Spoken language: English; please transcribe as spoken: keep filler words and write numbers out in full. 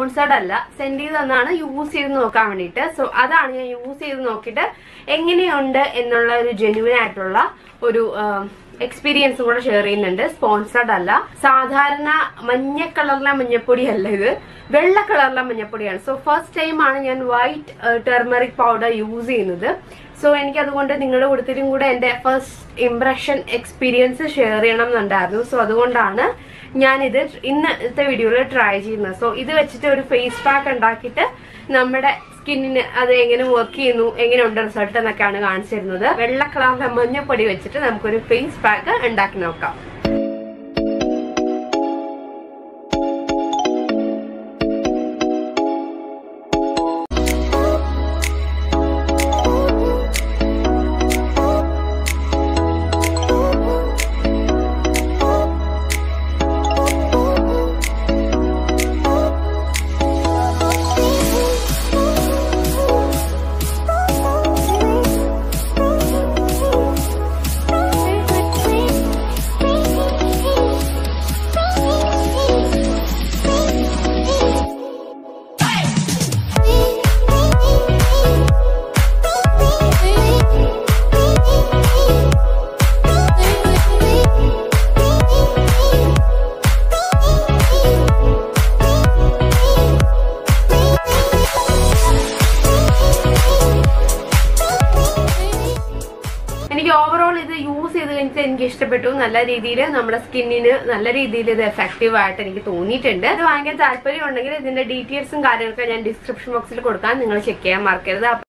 Sponsored alla, send it on use it no commentator. So other use it no kidder, Engine under another genuine atolla or experience over sharing under sponsored alla, Sadharna, Manya colorla manapodi leather, Bella colorla manapodi. So first time on white uh, turmeric powder use another. So any other one thing and their first impression experience share and so other one dana. I will try this in this video. So, this is a face pack and our skin is working and the result is answered. We will try a face pack and Our skin is effective. The details in the description box.